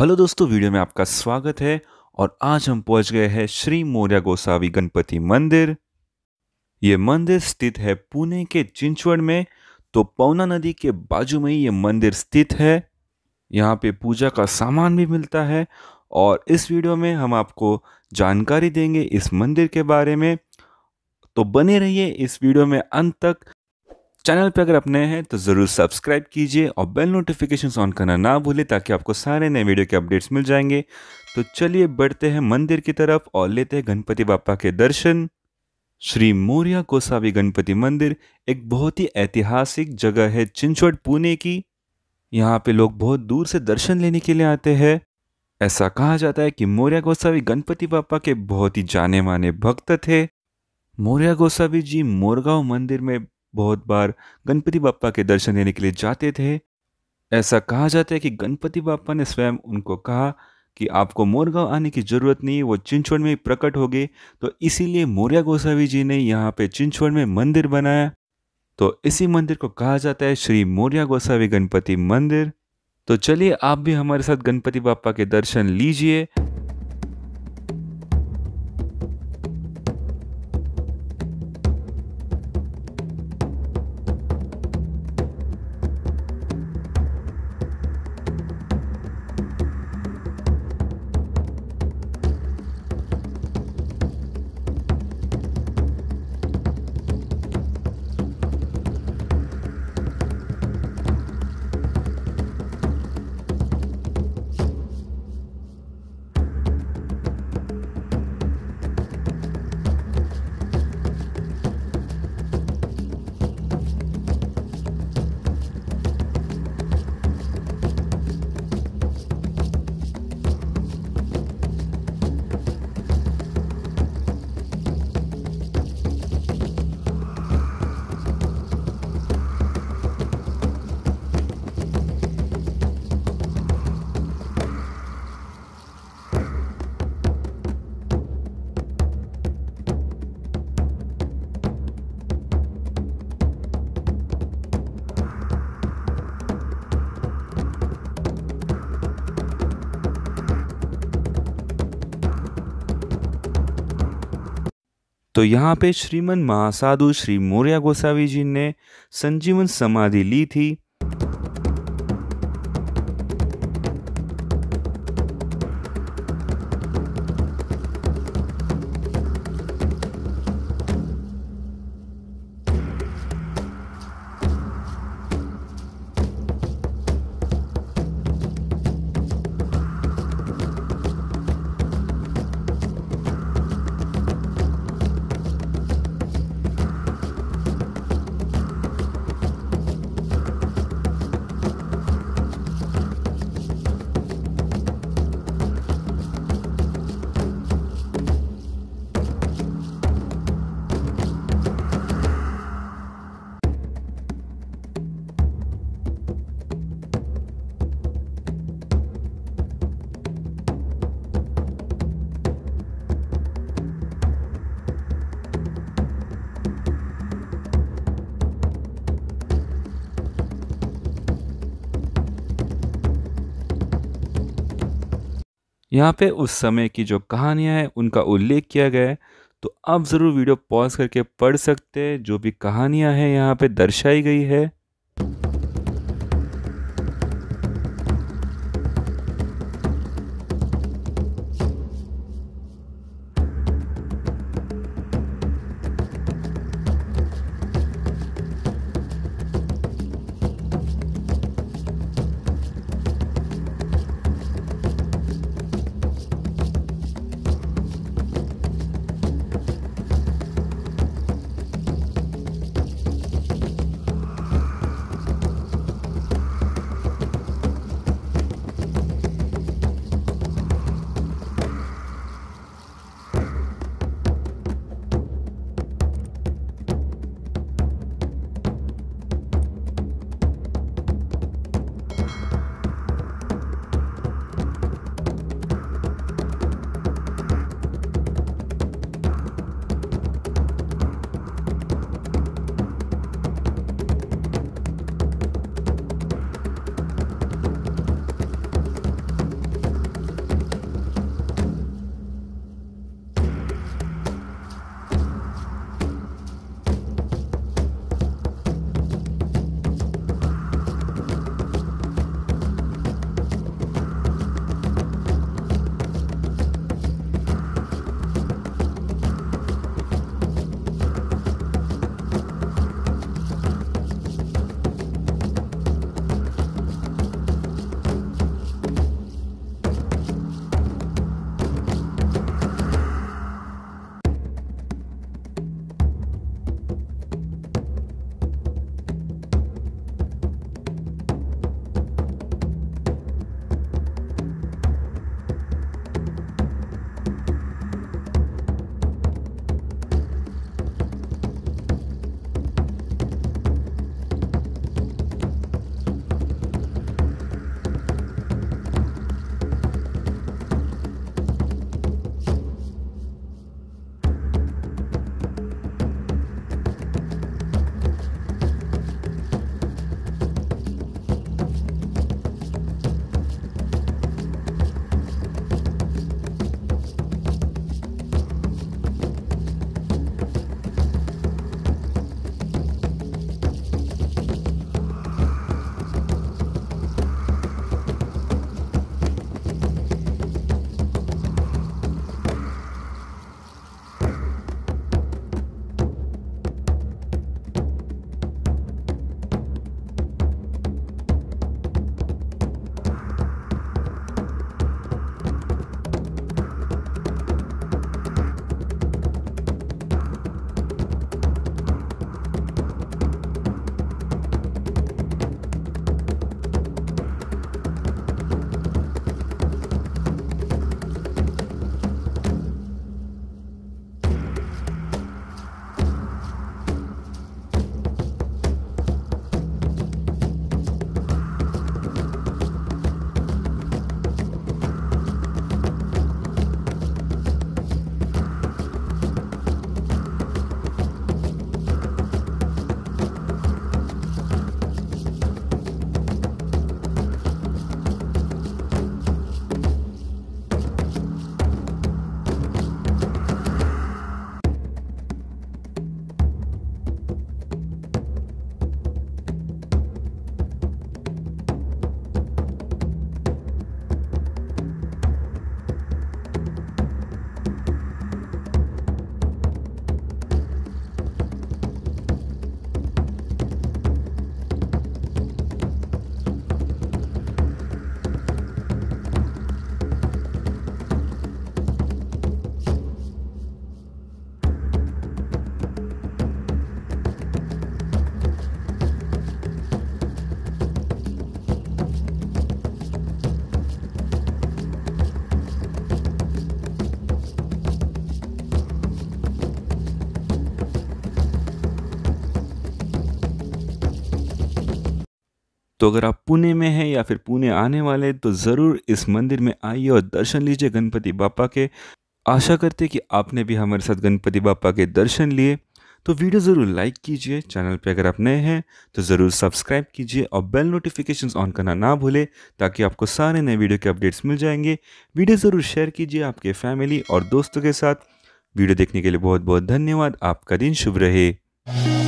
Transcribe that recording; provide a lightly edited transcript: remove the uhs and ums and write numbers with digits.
Hello दोस्तों, video में आपका स्वागत है। और आज हम पहुंच गए हैं श्री मोर्या गोसावी गणपति मंदिर। ये मंदिर स्थित है पुणे के चिंचवड़ में, तो पवना नदी के बाजू में ही ये मंदिर स्थित है। यहाँ पे पूजा का सामान भी मिलता है और इस वीडियो में हम आपको जानकारी देंगे इस मंदिर के बारे में, तो बने रहिए इस वीडियो में अंत तक। चैनल पे अगर आप नए हैं तो ज़रूर सब्सक्राइब कीजिए और बेल नोटिफिकेशंस ऑन करना ना भूलें ताकि आपको सारे नए वीडियो के अपडेट्स मिल जाएंगे। तो चलिए बढ़ते हैं मंदिर की तरफ और लेते हैं गणपति बापा के दर्शन। श्री मोर्या गोसावी गणपति मंदिर एक बहुत ही ऐतिहासिक जगह है चिंचवड़ पुणे की। यहाँ पे लोग बहुत दूर से दर्शन लेने के लिए आते हैं। ऐसा कहा जाता है कि मोर्या गोसावी गणपति बापा के बहुत ही जाने माने भक्त थे। मोर्या गोसावी जी मोरगांव मंदिर में बहुत बार गणपति बापा के दर्शन देने के लिए जाते थे। ऐसा कहा जाता है कि गणपति बापा ने स्वयं उनको कहा कि आपको मोरगांव आने की ज़रूरत नहीं, वो चिंचवड़ में ही प्रकट हो गए। तो इसीलिए मोर्या गोसावी जी ने यहाँ पे चिंचवड़ में मंदिर बनाया। तो इसी मंदिर को कहा जाता है श्री मोर्या गोसावी गणपति मंदिर। तो चलिए आप भी हमारे साथ गणपति बापा के दर्शन लीजिए। तो यहाँ पे श्रीमन महासाधु श्री मोर्या गोसावी जी ने संजीवन समाधि ली थी। यहाँ पे उस समय की जो कहानियाँ हैं उनका उल्लेख किया गया है, तो आप ज़रूर वीडियो पॉज करके पढ़ सकते हैं। जो भी कहानियाँ हैं यहाँ पे दर्शाई गई है। तो अगर आप पुणे में हैं या फिर पुणे आने वाले तो ज़रूर इस मंदिर में आइए और दर्शन लीजिए गणपति बापा के। आशा करते कि आपने भी हमारे साथ गणपति बापा के दर्शन लिए। तो वीडियो ज़रूर लाइक कीजिए, चैनल पे अगर आप नए हैं तो ज़रूर सब्सक्राइब कीजिए और बेल नोटिफिकेशंस ऑन करना ना भूलें ताकि आपको सारे नए वीडियो के अपडेट्स मिल जाएंगे। वीडियो ज़रूर शेयर कीजिए आपके फैमिली और दोस्तों के साथ। वीडियो देखने के लिए बहुत बहुत धन्यवाद। आपका दिन शुभ रहे।